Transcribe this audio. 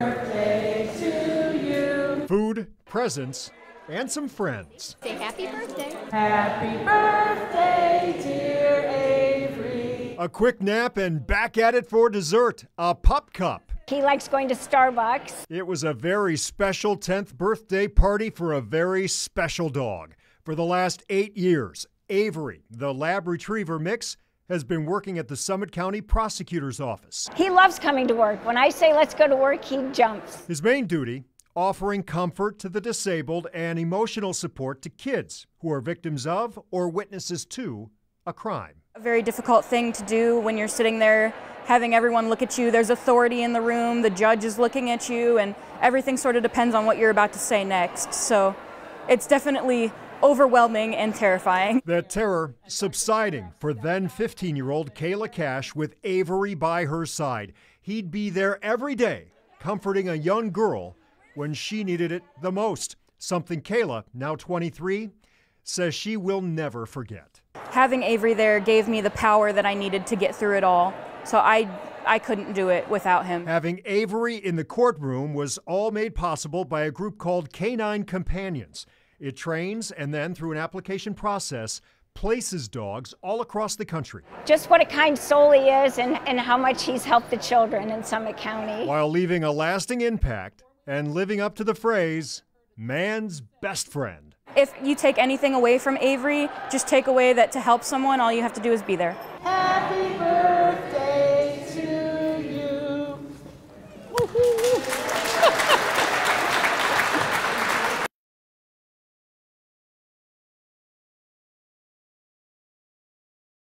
Birthday to you. Food, presents, and some friends. Say happy birthday. Happy birthday, dear Avery. A quick nap and back at it for dessert, a pup cup. He likes going to Starbucks. It was a very special 10th birthday party for a very special dog. For the last 8 years, Avery, the lab retriever mix, has been working at the Summit County Prosecutor's Office. He loves coming to work. When I say let's go to work, he jumps. His main duty, offering comfort to the disabled and emotional support to kids who are victims of or witnesses to a crime. A very difficult thing to do when you're sitting there having everyone look at you. There's authority in the room, the judge is looking at you, and everything sort of depends on what you're about to say next. So it's definitely overwhelming and terrifying. That terror subsiding for then 15-year-old Kayla Cash with Avery by her side. He'd be there every day comforting a young girl when she needed it the most, something Kayla, now 23, says she will never forget. Having Avery there gave me the power that I needed to get through it all, so I couldn't do it without him. Having Avery in the courtroom was all made possible by a group called Canine Companions. It trains and then, through an application process, places dogs all across the country. Just what a kind soul he is and how much he's helped the children in Summit County. While leaving a lasting impact and living up to the phrase, man's best friend. If you take anything away from Avery, just take away that to help someone, all you have to do is be there.